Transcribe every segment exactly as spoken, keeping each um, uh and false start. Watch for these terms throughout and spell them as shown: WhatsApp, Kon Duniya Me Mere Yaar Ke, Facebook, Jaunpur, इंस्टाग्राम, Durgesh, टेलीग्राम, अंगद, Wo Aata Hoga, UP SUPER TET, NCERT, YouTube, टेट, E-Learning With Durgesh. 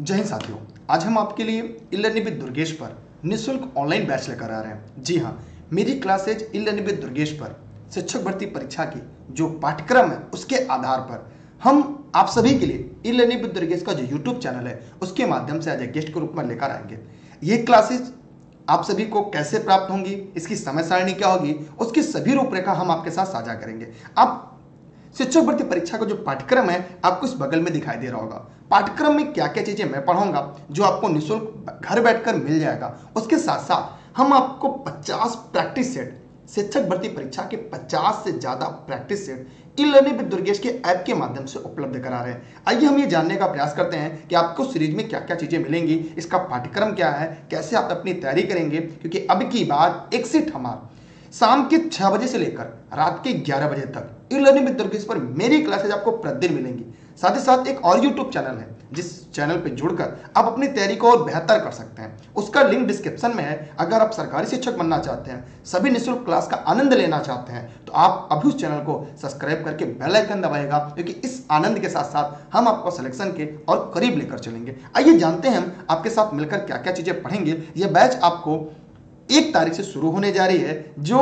जय हिंद साथियों, आज हम आपके लिए ई-लर्निंग विद दुर्गेश पर निःशुल्क ऑनलाइन बैच लेकर आ रहे हैं। जी हाँ, मेरी क्लासेज ई-लर्निंग विद दुर्गेश पर शिक्षक भर्ती परीक्षा की जो पाठ्यक्रम है उसके आधार पर हम आप सभी के लिए ई-लर्निंग विद दुर्गेश का जो यूट्यूब चैनल है उसके माध्यम से आज एक गेस्ट के रूप में लेकर आएंगे। ये क्लासेज आप सभी को कैसे प्राप्त होंगी, इसकी समय सारणी क्या होगी, उसकी सभी रूपरेखा हम आपके साथ साझा करेंगे। आप शिक्षक भर्ती परीक्षा का जो पाठ्यक्रम है आपको इस बगल में दिखाई दे रहा होगा। पाठ्यक्रम में क्या क्या चीजें मैं पढ़ाऊंगा जो आपको निःशुल्क घर बैठकर मिल जाएगा। उसके साथ साथ हम आपको पचास प्रैक्टिस सेट, शिक्षक भर्ती परीक्षा के पचास से ज्यादा practice set e-learning with Durgesh के ऐप के माध्यम से उपलब्ध करा रहे हैं। आइए हम ये जानने का प्रयास करते हैं कि आपको सीरीज में क्या क्या चीजें मिलेंगी, इसका पाठ्यक्रम क्या है, कैसे आप अपनी तैयारी करेंगे, क्योंकि अब की बार एक सीट हमारा शाम के छह बजे से लेकर रात के ग्यारह बजे तक ई-लर्निंग विद दुर्गेश पर मेरी क्लासेज आपको प्रतिदिन मिलेंगी। साथ ही साथ एक और यूट्यूब चैनल है जिस चैनल पर जुड़कर आप अपनी तैयारी को और बेहतर कर सकते हैं। उसका लिंक डिस्क्रिप्शन में है। अगर आप सरकारी शिक्षक बनना चाहते हैं, सभी निःशुल्क क्लास का आनंद लेना चाहते हैं, तो आप अभी उस चैनल को सब्सक्राइब करके बेल आइकन दबाएगा, क्योंकि इस आनंद के साथ साथ हम आपको सिलेक्शन के और करीब लेकर चलेंगे। आइए जानते हैं हम आपके साथ मिलकर क्या क्या चीजें पढ़ेंगे। यह बैच आपको एक तारीख से शुरू होने जा रही है, जो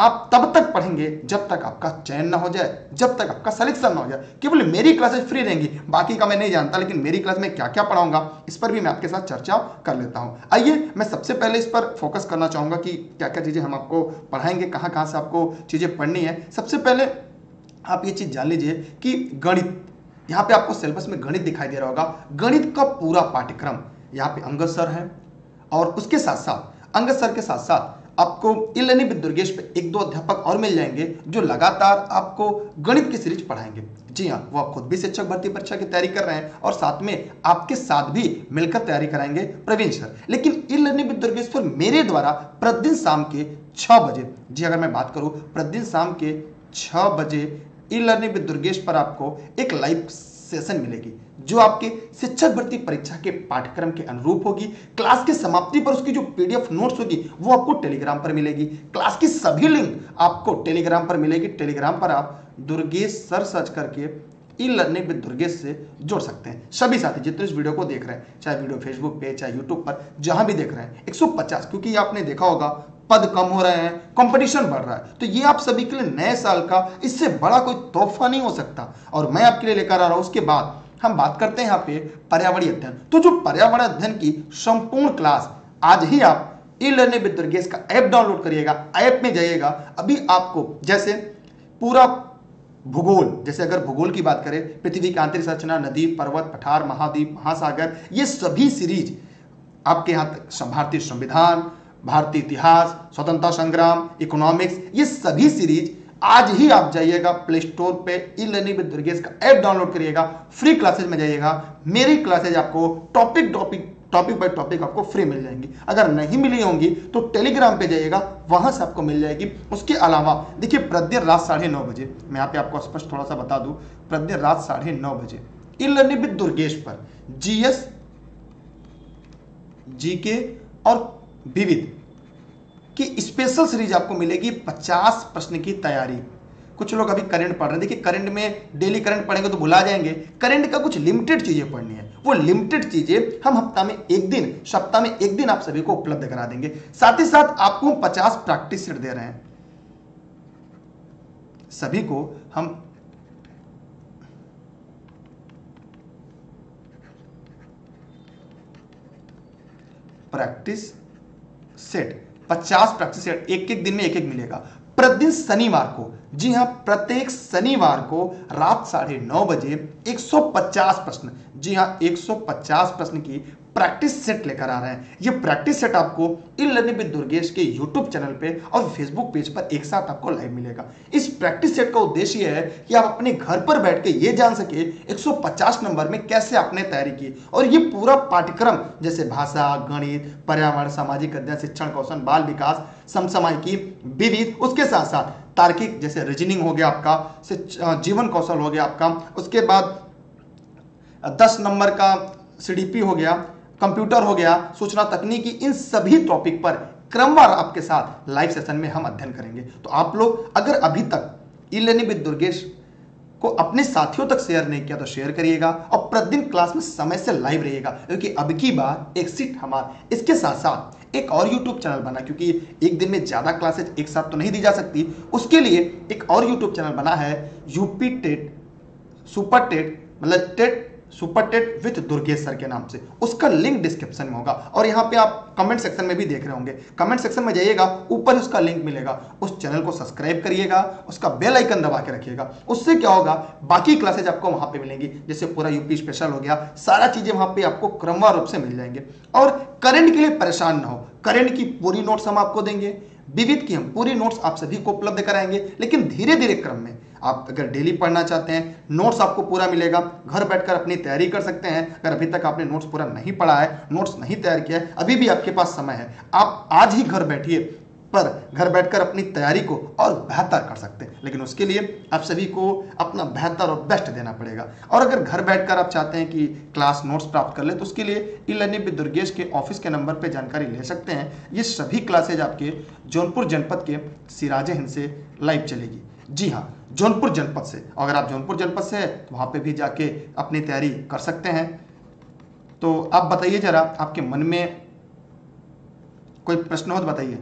आप तब तक पढ़ेंगे जब तक आपका चयन ना हो जाए, जब तक आपका सिलेक्शन ना हो जाए। केवल मेरी क्लासेज फ्री रहेंगी, बाकी का मैं नहीं जानता, लेकिन मेरी क्लास में क्या क्या पढ़ाऊंगा इस पर भी मैं आपके साथ चर्चा कर लेता हूं। आइए मैं सबसे पहले इस पर फोकस करना चाहूंगा कि क्या क्या चीजें हम आपको पढ़ाएंगे, कहाँ कहाँ से आपको चीजें पढ़नी है। सबसे पहले आप ये चीज जान लीजिए कि गणित, यहाँ पे आपको सिलेबस में गणित दिखाई दे रहा होगा। गणित का पूरा पाठ्यक्रम यहाँ पे अंगद सर है, और उसके साथ साथ अंगद सर के साथ साथ आपको ई-लर्निंग विद दुर्गेश पे एक दो अध्यापक और मिल जाएंगे जो लगातार आपको गणित की सीरीज पढ़ाएंगे। जी हाँ, वो खुद भी शिक्षक भर्ती परीक्षा की तैयारी कर रहे हैं और साथ में आपके साथ भी मिलकर तैयारी कराएंगे प्रवीण सर। लेकिन ई-लर्निंग विद दुर्गेश पर मेरे द्वारा प्रतिदिन शाम के छह बजे, जी अगर मैं बात करूँ प्रतिदिन शाम के छह बजे ई-लर्निंग विद दुर्गेश पर आपको एक लाइव सेशन मिलेगी जो आपके शिक्षक भर्ती परीक्षा के पाठ्यक्रम के अनुरूप होगी। क्लास के समाप्ति पर उसकी जो पीडीएफ नोट्स होगी वो आपको टेलीग्राम पर मिलेगी। क्लास की सभी लिंक आपको टेलीग्राम पर मिलेगी। टेलीग्राम पर आप दुर्गेश सर सर्च करके ई-लर्निंग विद दुर्गेश से जुड़ सकते हैं। सभी साथी जितने इस वीडियो को देख रहे हैं, चाहे वीडियो फेसबुक पे, चाहे यूट्यूब पर, जहां भी देख रहे हैं, एक सौ पचास, क्योंकि आपने देखा होगा पद कम हो रहे हैं, कंपटीशन बढ़ रहा है, तो ये आप सभी के लिए नए साल का इससे बड़ा कोई तोहफा नहीं हो सकता और मैं आपके लिए लेकर आ रहा हूं। उसके बाद हम बात करते हैं यहाँ पे पर्यावरणीय अध्ययन। तो जो पर्यावरण अध्ययन की संपूर्ण क्लास आज ही आप ई-लर्निंग विद दुर्गेश का ऐप डाउनलोड करिएगा। ऐप में जाइएगा, अभी आपको जैसे पूरा भूगोल, जैसे अगर भूगोल की बात करें, पृथ्वी की आंतरिक संरचना, नदी, पर्वत, पठार, महाद्वीप, महासागर, ये सभी सीरीज आपके यहाँ तक, भारतीय संविधान, भारतीय इतिहास, स्वतंत्रता संग्राम, इकोनॉमिक्स, ये सभी सीरीज आज ही आप जाइएगा प्ले स्टोर पे ई-लर्निंग विद दुर्गेश का ऐप डाउनलोड करिएगा। फ्री क्लासेज में जाइएगा, मेरी क्लासेज आपको topic topic topic by topic आपको फ्री मिल जाएंगी। अगर नहीं मिली होंगी तो टेलीग्राम पे जाइएगा, वहां से आपको मिल जाएगी। उसके अलावा देखिए प्रतिदिन रात साढ़े नौ बजे, मैं यहाँ पे आपको स्पष्ट थोड़ा सा बता दूं, प्रतिदिन रात साढ़े नौ बजे ई-लर्निंग विद दुर्गेश पर जीएस, जीके और विविध कि स्पेशल सीरीज आपको मिलेगी पचास प्रश्न की तैयारी। कुछ लोग अभी करंट पढ़ रहे हैं, देखिए करंट में डेली करंट पढ़ेंगे तो भुला जाएंगे। करंट का कुछ लिमिटेड चीजें पढ़नी है, वो लिमिटेड चीजें हम हफ्ता में एक दिन, सप्ताह में एक दिन आप सभी को उपलब्ध करा देंगे। साथ ही साथ आपको पचास प्रैक्टिस सेट दे रहे हैं, सभी को हम प्रैक्टिस सेट पचास प्रैक्टिस सेट एक एक दिन में एक एक मिलेगा। प्रतिदिन शनिवार को, जी हाँ प्रत्येक शनिवार को रात साढ़े नौ बजे एक सौ पचास प्रश्न, जी हाँ एक सौ पचास प्रश्न की प्रैक्टिस सेट लेकर आ रहे हैं। ये प्रैक्टिस सेट आपको ई-लर्निंग विद दुर्गेश के यूट्यूब चैनल पे और फेसबुक पेज पर एक साथ आपको लाइव मिलेगा। इस प्रैक्टिस सेट का उद्देश्य यह है कि आप अपने घर पर बैठ के ये जान सके एक सौ पचास नंबर में कैसे आपने तैयारी की, और ये पूरा पाठ्यक्रम जैसे भाषा, गणित, पर्यावरण, सामाजिक अध्ययन, शिक्षण कौशल, बाल विकास, समसामयिकी, विविध, उसके साथ साथ तार्किक जैसे रीजनिंग हो गया आपका, जीवन कौशल हो गया आपका, उसके बाद दस नंबर का सीडीपी हो गया, कंप्यूटर हो गया, सूचना तकनीकी, इन सभी टॉपिक पर क्रमवार आपके साथ लाइव सेशन में हम अध्ययन करेंगे। तो आप लोग अगर अभी तक ई-लर्निंग विद दुर्गेश को अपने साथियों तक शेयर नहीं किया तो शेयर करिएगा और प्रतिदिन क्लास में समय से लाइव रहिएगा, क्योंकि अब की बार एक सीट हमारा इसके साथ साथ एक और यूट्यूब चैनल बना, क्योंकि एक दिन में ज़्यादा क्लासेज एक साथ तो नहीं दी जा सकती, उसके लिए एक और यूट्यूब चैनल बना है यूपी टेट सुपर टेट मतलब टेट super टेट with Durgesh sir के नाम से। उसका लिंक डिस्क्रिप्शन में होगा और यहाँ पे आप कमेंट सेक्शन में भी देख रहे होंगे, कमेंट सेक्शन में जाइएगा, ऊपर उसका लिंक मिलेगा। उस चैनल को सब्सक्राइब करिएगा, उसका बेल आइकन दबा के रखिएगा, उससे क्या होगा बाकी क्लासेज आपको वहाँ पे मिलेंगी, जैसे पूरा यूपी स्पेशल हो गया, सारा चीज़ें वहाँ पे आपको क्रमवार रूप से मिल जाएंगे। और करंट के लिए परेशान ना हो, करंट की पूरी नोट्स हम आपको देंगे, विविध की हम पूरी नोट्स आप सभी को उपलब्ध कराएंगे, लेकिन धीरे धीरे क्रम में। आप अगर डेली पढ़ना चाहते हैं नोट्स आपको पूरा मिलेगा, घर बैठकर अपनी तैयारी कर सकते हैं। अगर अभी तक आपने नोट्स पूरा नहीं पढ़ा है, नोट्स नहीं तैयार किया है, अभी भी आपके पास समय है, आप आज ही घर बैठिए पर घर बैठकर अपनी तैयारी को और बेहतर कर सकते हैं, लेकिन उसके लिए आप सभी को अपना बेहतर और बेस्ट देना पड़ेगा। और अगर घर बैठकर आप चाहते हैं कि क्लास नोट्स प्राप्त कर ले तो उसके लिए ई लर्निंग विद दुर्गेश के ऑफिस के नंबर पे जानकारी ले सकते हैं। ये सभी क्लासेज आपके जौनपुर जनपद के सिराजे हिंद से लाइव चलेगी। जी हाँ, जौनपुर जनपद से, अगर आप जौनपुर जनपद से हैं तो वहाँ पे भी जाके अपनी तैयारी कर सकते हैं। तो आप बताइए जरा, आपके मन में कोई प्रश्न हो तो बताइए,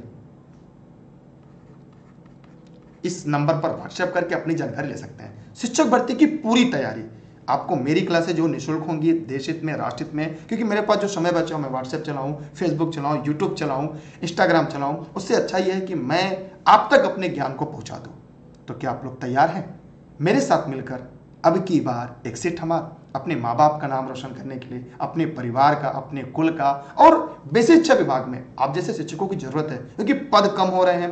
इस नंबर पर व्हाट्सएप करके अपनी जानकारी ले सकते हैं। शिक्षक भर्ती की पूरी तैयारी आपको मेरी क्लासेज जो निःशुल्क होंगी देश हित में, राष्ट्र हित में, क्योंकि मेरे पास जो समय बचा हो मैं व्हाट्सएप चलाऊं, फेसबुक चलाऊं, यूट्यूब चलाऊं, इंस्टाग्राम चलाऊं, उससे अच्छा ये है कि मैं आप तक अपने ज्ञान को पहुँचा दूँ। तो क्या आप लोग तैयार हैं मेरे साथ मिलकर अब की बार एक सीट हमार अपने माँ बाप का नाम रोशन करने के लिए, अपने परिवार का, अपने कुल का? और वैसे शिक्षा विभाग में आप जैसे शिक्षकों की जरूरत है, क्योंकि पद कम हो रहे हैं,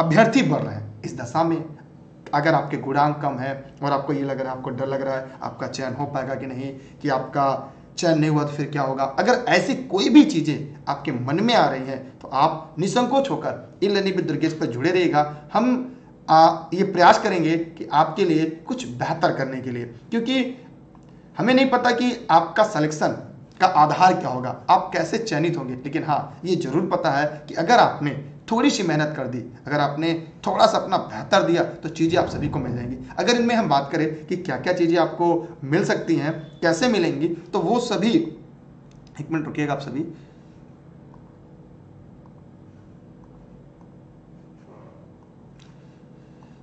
अभ्यर्थी बढ़ रहे हैं। इस दशा में अगर आपके गुणांक कम है और आपको ये लग रहा है, आपको डर लग रहा है आपका चयन हो पाएगा कि नहीं, कि आपका चयन नहीं हुआ तो फिर क्या होगा, अगर ऐसी कोई भी चीज़ें आपके मन में आ रही हैं तो आप निसंकोच होकर ई-लर्निंग विद दुर्गेश पर जुड़े रहिएगा। हम आ, ये प्रयास करेंगे कि आपके लिए कुछ बेहतर करने के लिए, क्योंकि हमें नहीं पता कि आपका सिलेक्शन का आधार क्या होगा, आप कैसे चयनित होंगे, लेकिन हाँ ये जरूर पता है कि अगर आपने थोड़ी सी मेहनत कर दी, अगर आपने थोड़ा सा अपना बेहतर दिया तो चीज़ें आप सभी को मिल जाएंगी। अगर इनमें हम बात करें कि क्या क्या चीज़ें आपको मिल सकती हैं, कैसे मिलेंगी, तो वो सभी, एक मिनट रुकिएगा आप सभी।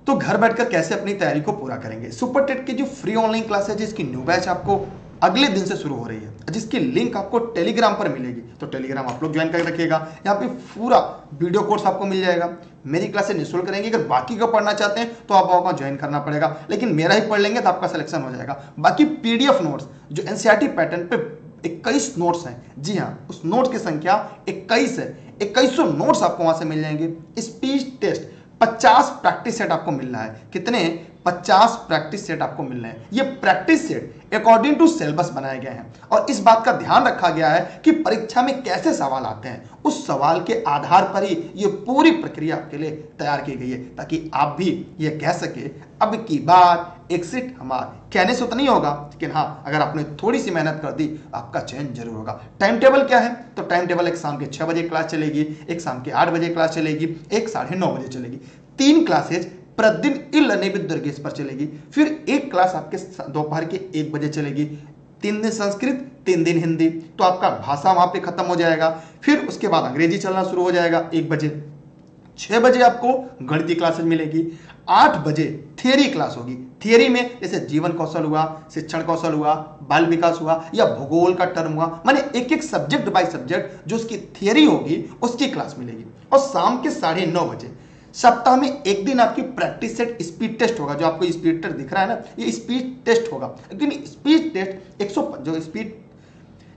तो घर बैठकर कैसे अपनी तैयारी को पूरा करेंगे, सुपर टेट की जो फ्री ऑनलाइन क्लास है जिसकी न्यू बैच आपको अगले दिन से शुरू हो रही है, जिसकी लिंक आपको टेलीग्राम पर मिलेगी, तो टेलीग्राम आप लोग ज्वाइन कर रखिएगा। यहाँ पे पूरा वीडियो कोर्स आपको मिल जाएगा, मेरी क्लासेस निःशुल्क करेंगे। अगर बाकी को पढ़ना चाहते हैं तो आप वहाँ ज्वाइन करना पड़ेगा, लेकिन मेरा ही पढ़ लेंगे तो आपका सिलेक्शन हो जाएगा। बाकी पीडीएफ नोट्स जो एनसीईआरटी पैटर्न पर इक्कीस नोट्स हैं, जी हाँ उस नोट्स की संख्या इक्कीस है, इक्कीसों नोट्स आपको वहाँ से मिल जाएंगे। स्पीच टेस्ट पचास प्रैक्टिस सेट आपको मिल रहा है, कितने पचास प्रैक्टिस सेट आपको मिल रहे हैं। ये practice set according to syllabus बनाए गए हैं और इस बात का ध्यान रखा गया है कि परीक्षा में कैसे सवाल आते हैं उस सवाल के आधार पर ही ये पूरी प्रक्रिया आपके लिए तैयार की गई है, ताकि आप भी ये कह सके अब की बार एग्जिट हमारे। कहने से तो नहीं होगा, लेकिन हाँ अगर आपने थोड़ी सी मेहनत कर दी आपका चयन जरूर होगा। टाइम टेबल क्या है, तो टाइम टेबल एक शाम के छः बजे क्लास चलेगी, एक शाम के आठ बजे क्लास चलेगी, एक साढ़े नौ बजे चलेगी। तीन क्लासेज प्रतिदिन ई-लर्निंग विद दुर्गेश पर चलेगी। फिर एक क्लास आपके दोपहर के एक बजे चलेगी, तीन दिन संस्कृत, तीन दिन हिंदी, तो आपका भाषा वहाँ पे खत्म हो जाएगा। फिर उसके बाद अंग्रेजी चलना शुरू हो जाएगा एक बजे, छः बजे आपको गणितीय क्लासेज मिलेगी, आठ बजे थियरी क्लास होगी। थियरी में जैसे जीवन कौशल हुआ, शिक्षण कौशल हुआ, बाल विकास हुआ या भूगोल का टर्म हुआ, माने एक एक सब्जेक्ट बाय सब्जेक्ट जो उसकी थियरी होगी उसकी क्लास मिलेगी। और शाम के साढ़े नौ बजे सप्ताह में एक दिन आपकी प्रैक्टिस सेट स्पीड टेस्ट होगा। जो आपको स्पीड टेस्ट दिख रहा है ना, ये स्पीड टेस्ट होगा, लेकिन स्पीड टेस्ट एक सौ जो स्पीड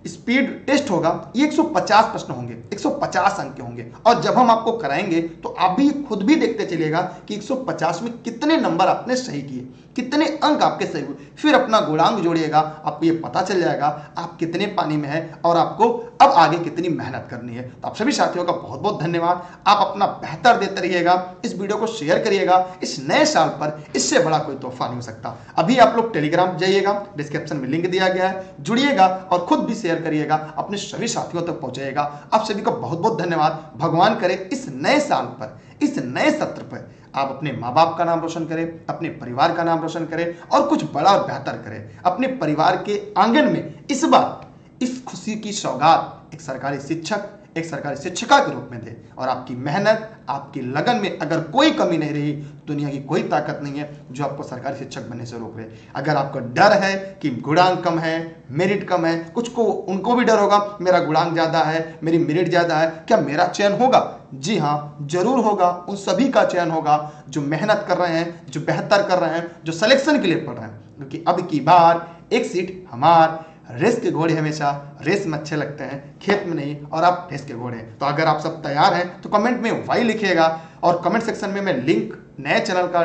स्पीड टेस्ट होगा ये एक सौ पचास प्रश्न होंगे, एक सौ पचास अंक होंगे। और जब हम आपको कराएंगे तो आप भी खुद भी देखते चलेगा कि एक सौ पचास में कितने नंबर आपने सही किए, कितने अंक आपके सही हुए। फिर अपना गुणांक जोड़िएगा, आपको ये पता चल जाएगा आप कितने पानी में है और आपको अब आगे कितनी मेहनत करनी है। तो आप सभी साथियों का बहुत बहुत धन्यवाद। आप अपना बेहतर देते रहिएगा, इस वीडियो को शेयर करिएगा। इस नए साल पर इससे बड़ा कोई तोहफा नहीं हो सकता। अभी आप लोग टेलीग्राम जाइएगा, डिस्क्रिप्शन में लिंक दिया गया है, जुड़िएगा और खुद भी शेयर करिएगा, अपने सभी साथियों तक पहुंचाइएगा। आप सभी का बहुत बहुत धन्यवाद। भगवान करे इस नए साल पर इस नए सत्र पर आप अपने माँ बाप का नाम रोशन करें, अपने परिवार का नाम रोशन करें और कुछ बड़ा और बेहतर करें। अपने परिवार के आंगन में इस बार इस खुशी की सौगात एक सरकारी शिक्षक, एक सरकारी शिक्षिका के रूप में दे। और आपकी मेहनत, आपकी लगन में अगर कोई कमी नहीं रही, दुनिया की कोई ताकत नहीं है जो आपको सरकारी शिक्षक बनने से रोक रहे। अगर आपको डर है कि गुणांक कम है, मेरिट कम है, कुछ को उनको भी डर होगा मेरा गुणांक ज़्यादा है, मेरी मेरिट ज़्यादा है, क्या मेरा चयन होगा? जी हाँ, जरूर होगा। उन सभी का चयन होगा जो मेहनत कर रहे हैं, जो बेहतर कर रहे हैं, जो सलेक्शन के लिए पढ़ रहे हैं। क्योंकि अब की बार एक सीट हमार। रेस के घोड़े हमेशा रेस में अच्छे लगते हैं, खेत में नहीं। और आप रेस के घोड़े हैं। तो अगर आप सब तैयार हैं तो कमेंट में वाई लिखिएगा और कमेंट सेक्शन में मैं लिंक नए चैनल का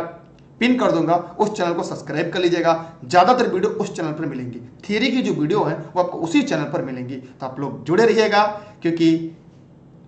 पिन कर दूंगा, उस चैनल को सब्सक्राइब कर लीजिएगा। ज़्यादातर वीडियो उस चैनल पर मिलेंगी, थियरी की जो वीडियो है वो आपको उसी चैनल पर मिलेंगी। तो आप लोग जुड़े रहिएगा क्योंकि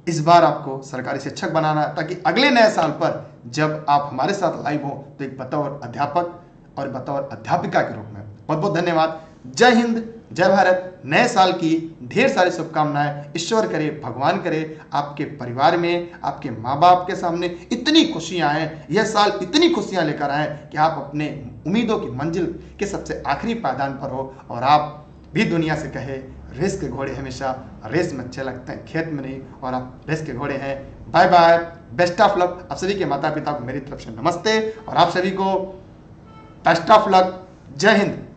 इस बार आपको सरकारी शिक्षक बनाना है ताकि अगले नए साल पर जब आप हमारे साथ लाइव हो तो एक बतौर अध्यापक और बतौर अध्यापिका के रूप में। बहुत बहुत धन्यवाद। जय हिंद, जय भारत। नए साल की ढेर सारी शुभकामनाएं। ईश्वर करे, भगवान करे आपके परिवार में, आपके माँ बाप के सामने इतनी खुशियां आए, यह साल इतनी खुशियां लेकर आए कि आप अपने उम्मीदों की मंजिल के सबसे आखिरी पायदान पर हो। और आप भी दुनिया से कहे रेस के घोड़े हमेशा रेस में अच्छे लगते हैं, खेत में नहीं। और आप रेस के घोड़े हैं। Bye bye, best of luck. आप सभी के माता पिता को मेरी तरफ से नमस्ते और आप सभी को बेस्ट ऑफ लक। जय हिंद।